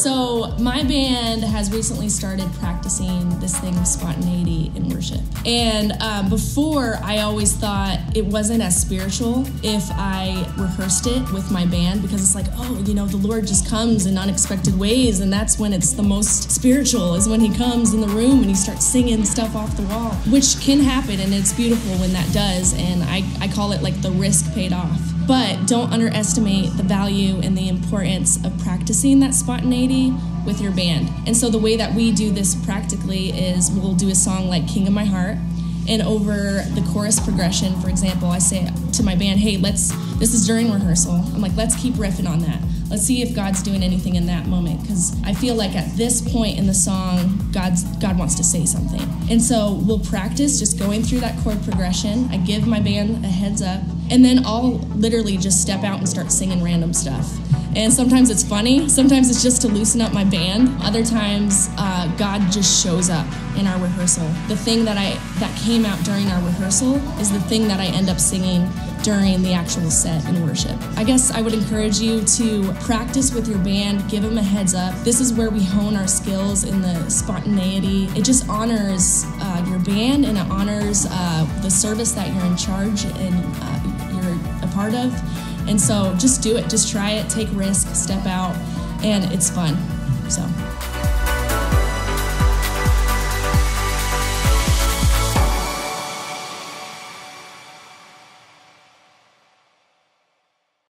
So my band has recently started practicing this thing of spontaneity in worship. And before, I always thought it wasn't as spiritual if I rehearsed it with my band, because it's like, oh, you know, the Lord just comes in unexpected ways, and that's when it's the most spiritual, is when he comes in the room and he starts singing stuff off the wall, which can happen, and it's beautiful when that does, and I call it like the risk paid off. But don't underestimate the value and the importance of practicing that spontaneity with your band. And so the way that we do this practically is we'll do a song like King of My Heart, and over the chorus progression, for example, I say to my band, hey, this is during rehearsal, I'm like, let's keep riffing on that. Let's see if God's doing anything in that moment, because I feel like at this point in the song, God wants to say something. And so we'll practice just going through that chord progression. I give my band a heads up, and then I'll literally just step out and start singing random stuff. And sometimes it's funny, sometimes it's just to loosen up my band. Other times, God just shows up in our rehearsal. The thing that came out during our rehearsal is the thing that I end up singing during the actual set in worship. I guess I would encourage you to practice with your band, give them a heads up. This is where we hone our skills in the spontaneity. It just honors your band, and it honors the service that you're in charge and you're a part of. And so just do it, just try it, take risks, step out, and it's fun, so.